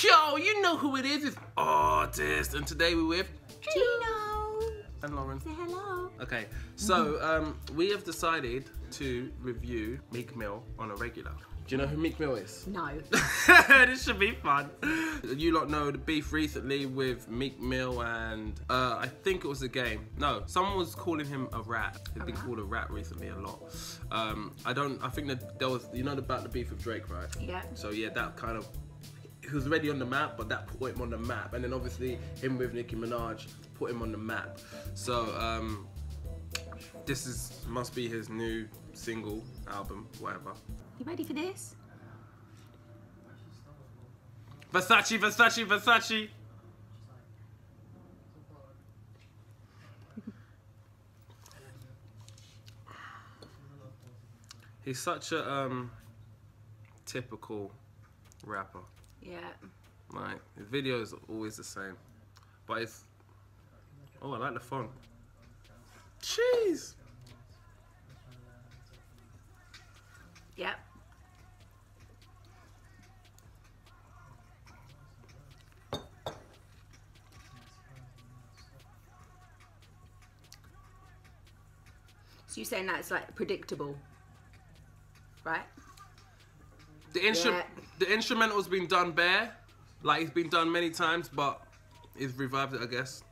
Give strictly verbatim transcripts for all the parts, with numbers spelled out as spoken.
Yo, you know who it is. It's Artist. And today we're with Gino. And Lauren. Say hello. Okay, so um, we have decided to review Meek Mill on a regular. Do you know who Meek Mill is? No. This should be fun. You lot know the beef recently with Meek Mill and uh, I think it was a game. No, someone was calling him a rat. He's been called a rat recently a lot. Um, I don't, I think that there was, you know about the beef with Drake, right? Yeah. So yeah, that kind of, he was already on the map, but that put him on the map. And then obviously him with Nicki Minaj put him on the map. So um, this is, must be his new single, album, whatever. You ready for this? Versace, Versace, Versace. He's such a um, typical rapper. Yeah. Like, the video is always the same, but it's. Oh, I like the font. Jeez. Yep. So you're saying that's like predictable, right? The instru yeah. the instrumental's been done bare, like it's been done many times, but it's revived it, I guess.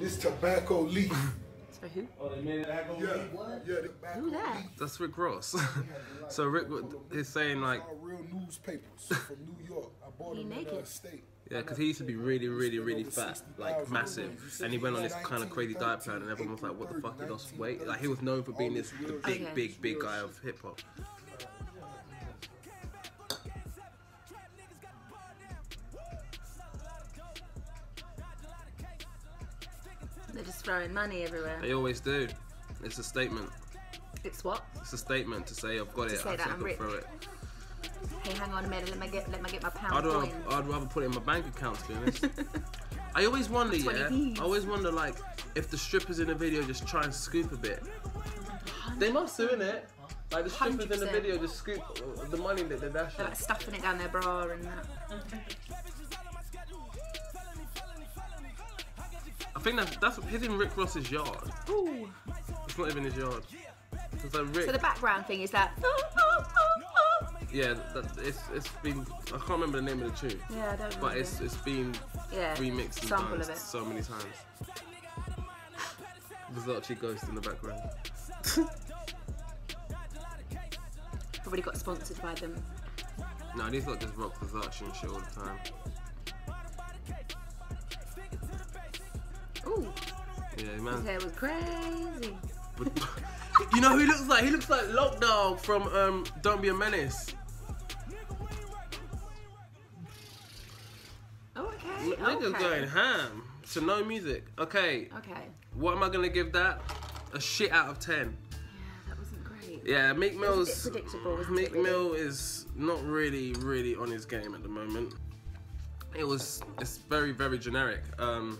This tobacco leaf. For who? Oh, they made it tobacco leaf? Yeah. What? Yeah, tobacco Who that? Leaf. That's Rick Ross. So Rick is saying like... real newspapers from New York. I bought them in a state. Yeah, because he used to be really, really, really fat, like massive. And he went on this kind of crazy diet plan and everyone was like, what the fuck, he lost weight? Like he was known for being this the big, okay. big, big guy of hip hop. They're just throwing money everywhere. They always do. It's a statement. It's what? It's a statement to say I've got to it. Say I that I'm rich. Throw it. Hey, hang on a minute. Let me get let me get my pound. I'd rather, I'd rather put it in my bank account, to be honest. I always wonder, yeah. These. I always wonder, like, if the strippers in the video just try and scoop a bit. one hundred percent. They must do, innit? Like the strippers one hundred percent. In the video just scoop the money that they're dashing. They're like stuffing it down their bra and that. I think that's, that's his in Rick Ross's yard. Ooh. It's not even his yard. It's like Rick. So the background thing is that. Oh, oh, oh, oh. Yeah, that, it's it's been. I can't remember the name of the tune. Yeah, I don't. But it's it's been yeah, remixed and danced so many times. Versace ghost in the background. Probably got sponsored by them. No, these lot just rock Versace and shit all the time. Ooh. Yeah, man. His hair was crazy. You know who he looks like? He looks like Lock Dog from um, Don't Be a Menace. Oh, okay. Look, okay. Niggas going ham. So no music. Okay. Okay. What am I gonna give that? A shit out of ten. Yeah, that wasn't great. Yeah, Meek Mill's it was a bit predictable, wasn't Meek it, really? Mill is not really, really on his game at the moment. It was. It's very, very generic. Um.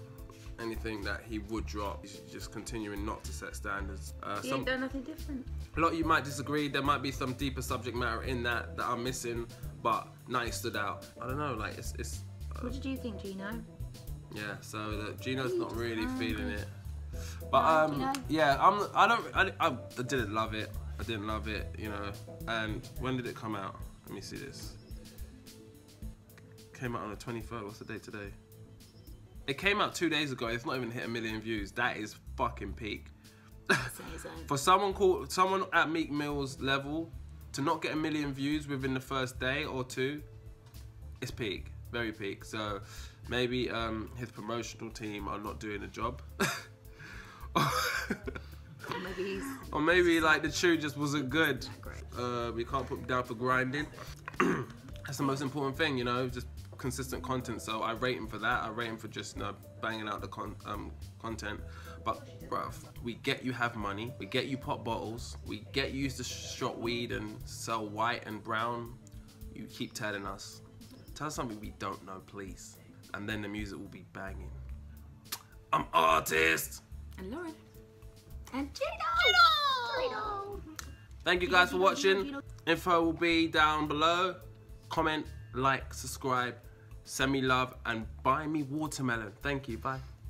Anything that he would drop, he's just continuing not to set standards. Uh, he ain't done nothing different. A lot of you might disagree. There might be some deeper subject matter in that that I'm missing, but now he stood out. I don't know. Like it's. it's uh, what did you think, Gino? Yeah. So the, Gino's not really feeling it. But um, yeah, I'm. I don't. I, I, I didn't love it. I didn't love it. You know. And when did it come out? Let me see this. Came out on the twenty-third. What's the date today? It came out two days ago. It's not even hit a million views. That is fucking peak. For someone called someone at Meek Mill's level to not get a million views within the first day or two, it's peak, very peak. So maybe um, his promotional team are not doing the job, or, or maybe he's or maybe like the tune just wasn't good. Uh, we can't put him down for grinding. That's the most important thing, you know. Just consistent content, so I rate him for that. I rate him for just you know, banging out the con um, content. But bruv, we get you have money, we get you pop bottles, we get you to shop weed and sell white and brown. You keep telling us. Tell us something we don't know, please. And then the music will be banging. I'm artist! And Lauren. And Gino! Gino! Thank you guys for watching. Info will be down below. Comment, like, subscribe, send me love, and buy me watermelon. Thank you, bye.